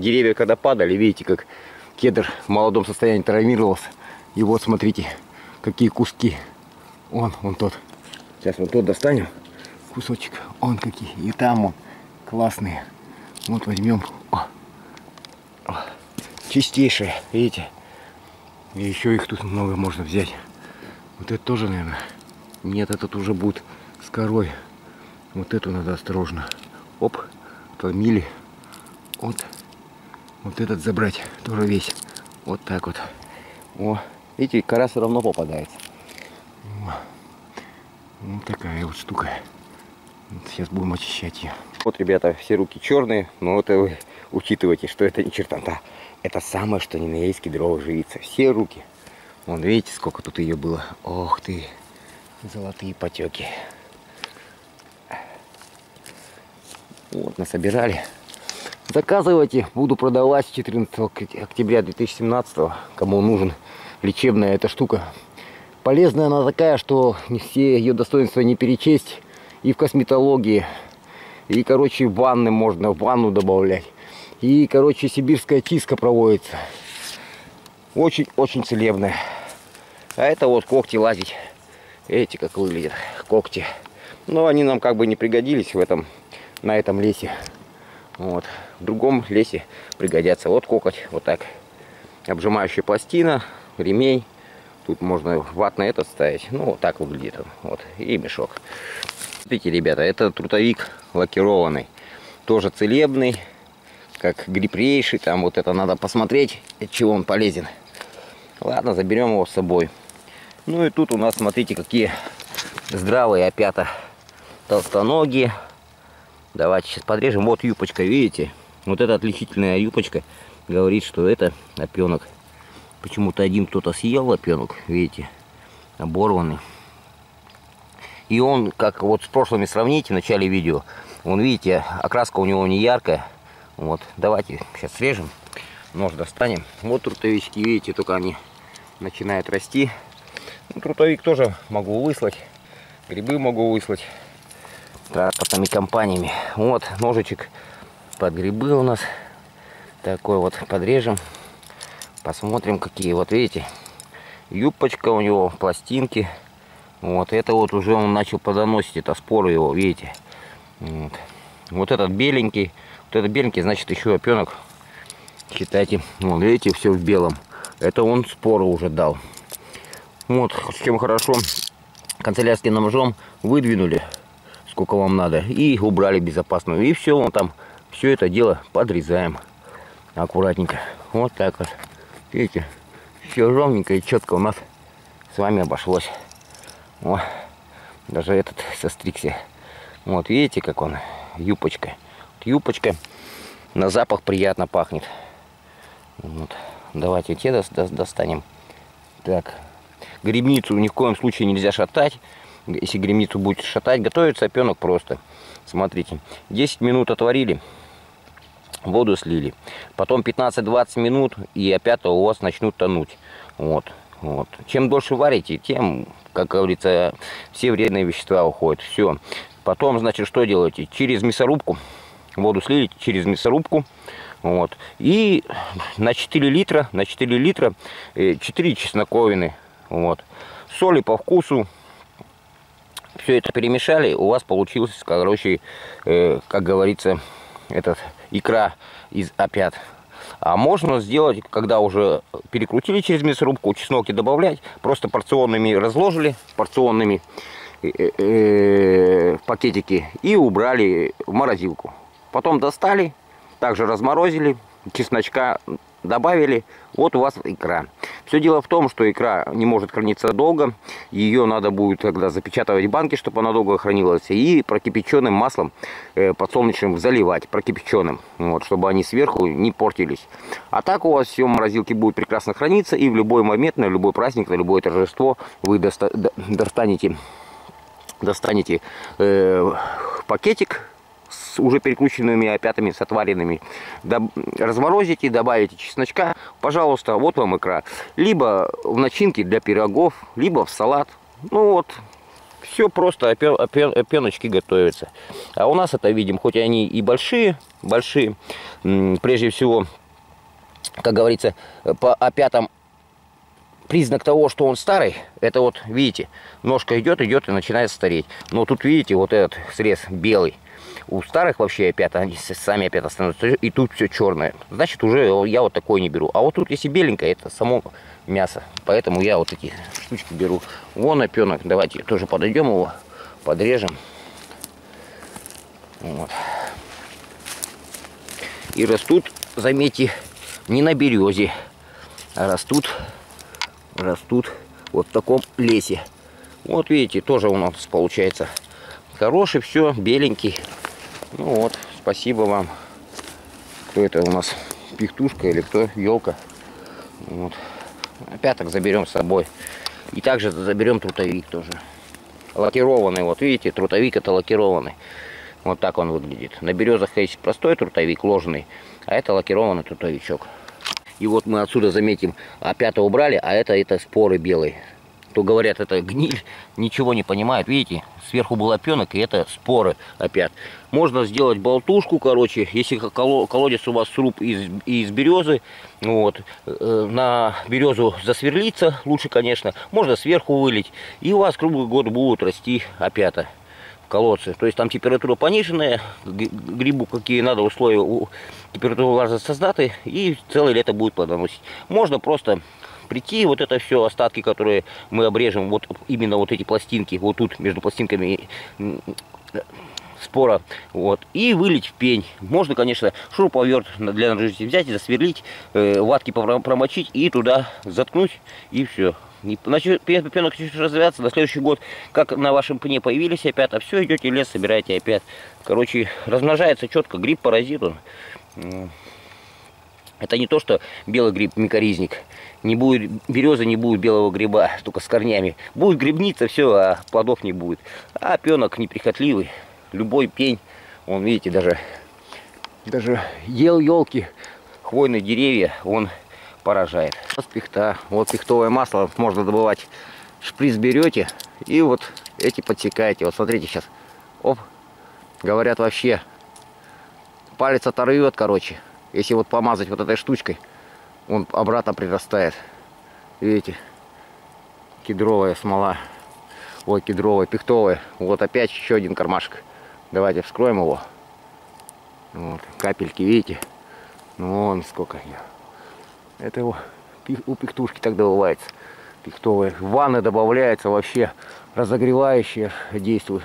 Деревья когда падали, видите, как кедр в молодом состоянии травмировался. И вот смотрите, какие куски. Он тот. Сейчас вот тот достанем. Кусочек. Он какие. И там он. Классные. Вот возьмем. О. О. Чистейшие. Видите? И еще их тут много можно взять. Вот это тоже, наверное. Нет, этот уже будет с корой. Вот эту надо осторожно. Оп. Помили. Вот этот забрать. Тоже весь. Вот так вот. О. Видите, кора все равно попадается. Вот такая вот штука. Вот сейчас будем очищать ее. Вот, ребята, все руки черные, но это вы учитывайте, что это не чертанта. Это самое, что ни на есть кедровая живица. Все руки. Вон, видите, сколько тут ее было. Ох ты, золотые потеки. Вот, насобирали. Заказывайте, буду продавать с 14 октября 2017. Кому нужен лечебная эта штука. Полезная она такая, что не все ее достоинства не перечесть. И в косметологии, и, короче, ванны можно, в ванну добавлять. И, короче, сибирская чистка проводится. Очень-очень целебная. А это вот когти лазить. Эти как выглядят, когти. Но они нам как бы не пригодились на этом лесе. Вот. В другом лесе пригодятся. Вот коготь, вот так. Обжимающая пластина, ремень. Тут можно ват на этот ставить. Ну, вот так выглядит он. Вот. И мешок. Смотрите, ребята, это трутовик лакированный. Тоже целебный. Как грибрейший. Там вот это надо посмотреть, от чего он полезен. Ладно, заберем его с собой. Ну и тут у нас, смотрите, какие здравые опята. Толстоногие. Давайте сейчас подрежем. Вот юпочка, видите? Вот эта отличительная юпочка говорит, что это опенок. Почему-то один кто-то съел лапенок, видите, оборванный. И он, как вот с прошлыми сравните в начале видео, он, видите, окраска у него не яркая. Вот, давайте сейчас срежем, нож достанем. Вот трутовички, видите, только они начинают расти. Ну, трутовик тоже могу выслать, грибы могу выслать транспортными компаниями. Вот ножичек под грибы у нас, такой вот подрежем. Посмотрим, какие. Вот видите, юбочка у него, пластинки. Вот это вот уже он начал подоносить, это споры его, видите. Вот, вот этот беленький, значит, еще опенок. Считайте, вот видите, все в белом. Это он споры уже дал. Вот, с чем хорошо, канцелярским ножом выдвинули, сколько вам надо, и убрали безопасную. И все, вон там, все это дело подрезаем аккуратненько. Вот так вот. Видите, все ровненько и четко у нас с вами обошлось. О, даже этот состригся. Вот видите, как он, юпочка. Юпочка, на запах приятно пахнет. Вот. Давайте те достанем. Так, грибницу ни в коем случае нельзя шатать. Если грибницу будете шатать, готовится опенок просто. Смотрите, 10 минут отварили. Воду слили, потом 15-20 минут, и опята у вас начнут тонуть. Вот. Чем дольше варите, тем, как говорится, все вредные вещества уходят. Все. Потом, значит, что делаете? Через мясорубку. Воду слили через мясорубку. Вот. И на 4 литра 4 чесноковины. Вот. Соли по вкусу. Все это перемешали. У вас получилось, короче, как говорится, этот икра из опят. А можно сделать, когда уже перекрутили через мясорубку, чеснок и добавлять, просто порционными разложили, порционными пакетики, и убрали в морозилку. Потом достали, также разморозили, чесночка добавили, вот у вас икра. Все дело в том, что икра не может храниться долго, ее надо будет тогда запечатывать в банке, чтобы она долго хранилась, и прокипяченным маслом подсолнечным заливать, прокипяченным, вот, чтобы они сверху не портились. А так у вас все в морозилке будет прекрасно храниться, и в любой момент, на любой праздник, на любое торжество вы достанете пакетик с уже перекрученными опятами, с отваренными, разморозите, добавите чесночка, пожалуйста, вот вам икра. Либо в начинке для пирогов, либо в салат. Ну вот, Все просто, пеночки готовятся. А у нас это видим, хоть они и большие, прежде всего, как говорится, по опятам признак того, что он старый, это вот, видите, ножка идет и начинает стареть. Но тут, видите, вот этот срез белый. У старых вообще опята, они сами опята становятся, и тут все черное. Значит, уже я вот такой не беру. А вот тут, если беленькое, это само мясо. Поэтому я вот такие штучки беру. Вон опенок, давайте тоже подойдем его, подрежем. Вот. И растут, заметьте, не на березе, а растут вот в таком лесе. Вот видите, тоже у нас получается хороший, все, беленький. Ну вот, спасибо вам. Кто это у нас? Пихтушка или кто? Елка. Вот. Опяток заберем с собой. И также заберем трутовик тоже. Лакированный, вот видите, трутовик это лакированный. Вот так он выглядит. На березах есть простой трутовик, ложный. А это лакированный трутовичок. И вот мы отсюда заметим, опята убрали, а это споры белые. То говорят, это гниль, ничего не понимают. Видите, сверху был опенок, и это споры опят. Можно сделать болтушку, короче, если колодец у вас сруб из березы, вот, на березу засверлиться лучше, конечно. Можно сверху вылить, и у вас круглый год будут расти опята. Колодцы, то есть там температура пониженная, грибу какие надо условия, температуру влажно создаты, и целое лето будет плодоносить. Можно просто прийти, вот это все остатки, которые мы обрежем, вот именно вот эти пластинки, вот тут между пластинками спора, вот, и вылить в пень. Можно, конечно, шуруповерт для ножницы взять, засверлить, ватки промочить и туда заткнуть, и все. Значит, пенок развиваться, на следующий год, как на вашем пне появились опята, все, идете в лес, собираете опять. Короче, размножается четко, гриб паразит он. Это не то, что белый гриб, микоризник. Не будет березы, не будет белого гриба, только с корнями. Будет грибница, все, а плодов не будет. А пенок неприхотливый, любой пень, он, видите, даже ел елки, хвойные деревья, он поражает. Пихта. Вот пихтовое масло можно добывать. Шприц берете и вот эти подсекаете. Вот смотрите сейчас. Оп. Говорят вообще. Палец оторвет, короче. Если вот помазать вот этой штучкой, он обратно прирастает. Видите? Кедровая смола. Ой, кедровая, пихтовая. Вот опять еще один кармашек. Давайте вскроем его. Вот. Капельки, видите? Вон сколько. Это его у пихтушки так добывается. Пихтовые ванны добавляются, вообще разогревающие действуют.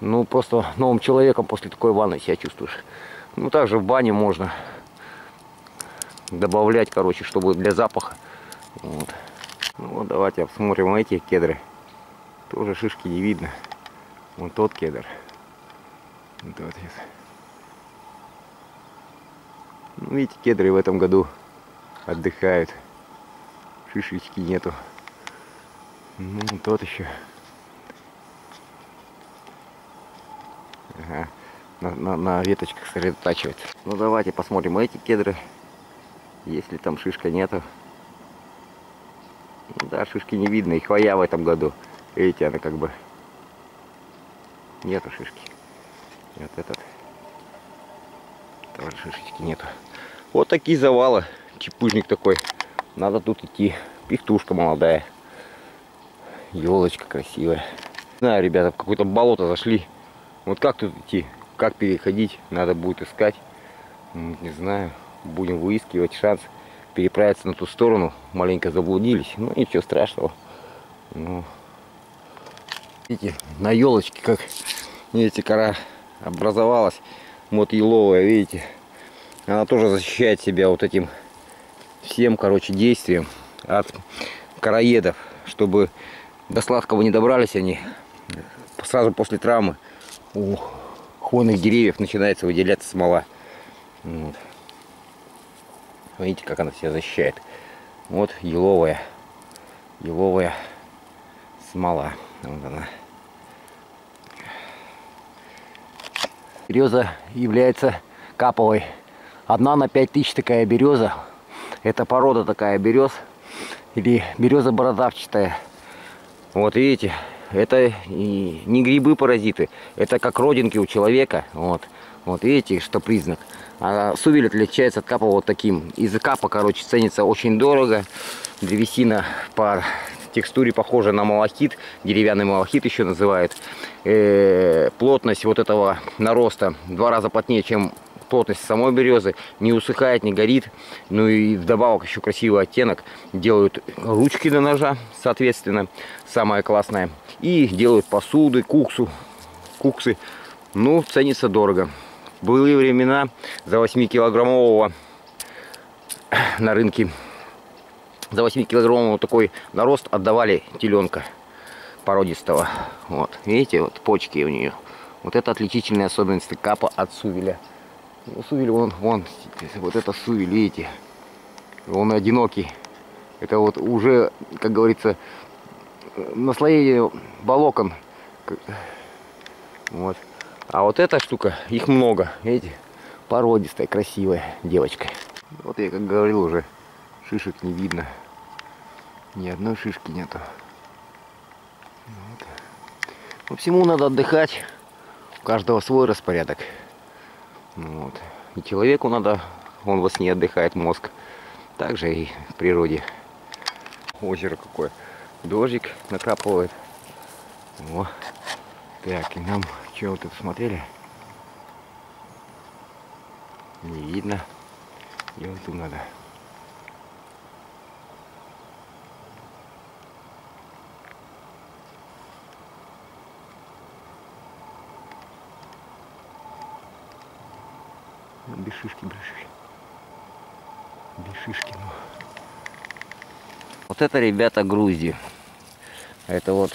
Ну, просто новым человеком после такой ванны себя чувствуешь. Ну, также в бане можно добавлять, короче, чтобы для запаха. Вот. Ну, вот давайте обсмотрим эти кедры. Тоже шишки не видно. Вот тот кедр. Вот. Ну, видите, кедры в этом году отдыхают, шишечки нету. Ну, тот еще. Ага. На веточках сосредотачивается. Ну давайте посмотрим эти кедры, если там шишка нету. Да, шишки не видно, и хвоя в этом году. Видите, она как бы нету шишки. Вот этот тоже шишечки нету. Вот такие завалы. Чепужник такой. Надо тут идти. Пихтушка молодая. Елочка красивая. Не знаю, ребята, в какое-то болото зашли. Вот как тут идти? Как переходить? Надо будет искать. Не знаю. Будем выискивать шанс переправиться на ту сторону. Маленько заблудились. Ну, ничего страшного. Ну. Видите, на елочке как, видите, кора образовалась. Вот еловая, видите. Она тоже защищает себя вот этим всем, короче, действием от короедов, чтобы до сладкого не добрались они. Сразу после травмы у хвойных деревьев начинается выделяться смола. Вот. Видите, как она себя защищает. Вот еловая смола. Вот она. Береза является каповой. Одна на 5000 такая береза. Это порода такая берез, или береза бородавчатая. Вот видите, Это не грибы-паразиты, это как родинки у человека. Вот, вот видите, что признак. А сувель отличается от капа вот таким. Из-за капа, короче, ценится очень дорого. Древесина по текстуре похожа на малахит. Деревянный малахит еще называют. Плотность вот этого нароста в 2 раза плотнее, чем плотность самой березы. Не усыхает, не горит. Ну и вдобавок еще красивый оттенок. Делают ручки для ножа, соответственно. Самое классное. И делают посуды, куксы. Ну, ценится дорого. Были времена за 8-килограммового на рынке. За 8-килограммового такой нарост отдавали теленка породистого. Вот, видите, вот почки у нее. Вот это отличительная особенность капа от сувеля. Сувель, вон, вот это сувель, видите. Он одинокий. Это вот уже, как говорится, наслоение волокон. Вот. А вот эта штука, их много, видите, породистая, красивая девочка. Вот я как говорил уже, шишек не видно. Ни одной шишки нету. Вот. По всему надо отдыхать. У каждого свой распорядок. Вот. И человеку надо, он во сне отдыхает мозг. Так же и в природе. Озеро какое. Дождик накрапывает. О. Так, и нам... Что вы тут смотрели? Не видно. Ютуб надо. Без шишки, без шишки. Без шишки, ну. Вот это, ребята, грузди. Это вот,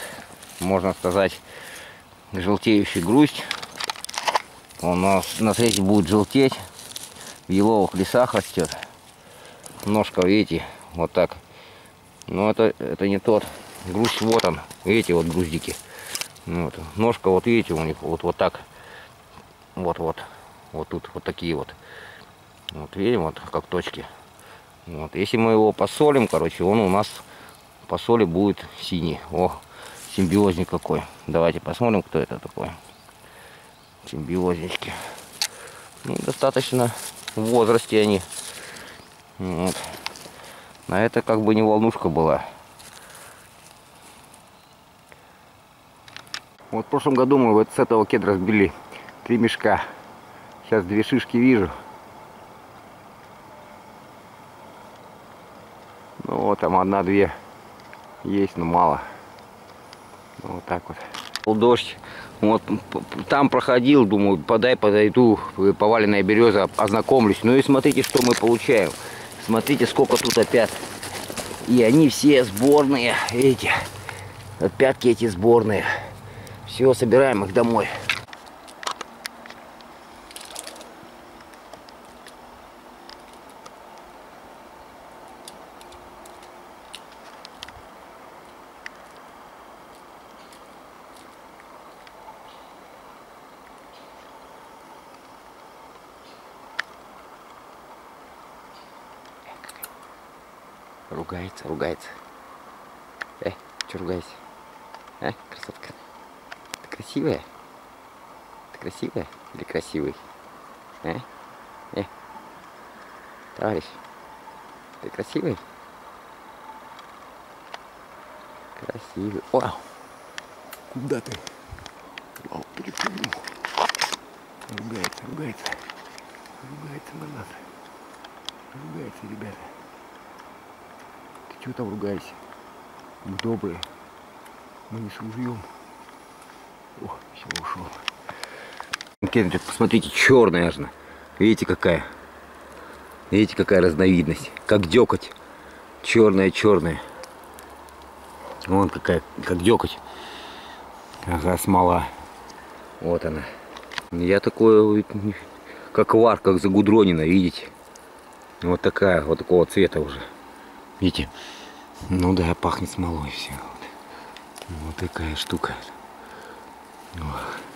можно сказать... желтеющий груздь. Он на срезе будет желтеть. В еловых лесах растет. Ножка, видите, вот так. Но это не тот. Груздь, вот он. Видите, вот груздики. Вот. Ножка, вот видите, у них вот так. Вот. Вот тут вот такие вот. Вот видим, вот как точки. Вот. Если мы его посолим, короче, он у нас по соли будет синий. О! Симбиозник какой. Давайте посмотрим, кто это такой. Симбиознички. Ну, достаточно в возрасте они. Вот. А это как бы не волнушка была. Вот в прошлом году мы вот с этого кедра сбили 3 мешка. Сейчас 2 шишки вижу. Ну вот там 1-2 есть, но мало. Вот так вот. Дождь. Вот там проходил, думаю, подойду, поваленная береза, ознакомлюсь. Ну и смотрите, что мы получаем. Смотрите, сколько тут опят. И они все сборные, видите. Опятки эти сборные. Все, собираем их домой. Ругается, ругается. Че ругаешься? А, красотка. Ты красивая? Ты красивая? Или красивый? А? Товарищ, ты красивый? Красивый. О! Куда ты? О, перепрыгнул. Ругается, ругается. Ругается на нас. Ругается, ребята. Чего там ругайся? Мы добрые. Мы не служим. О, все, ушел. Кендрик, посмотрите, черная аж. Видите, какая? Видите, какая разновидность? Как дёкоть. Черная. Вон какая, как дёкоть. Ага, смола. Вот она. Я такое, как вар, как загудронина, видите? Вот такая, вот такого цвета уже. Видите? Ну да, пахнет смолой все. Вот такая штука. Ох.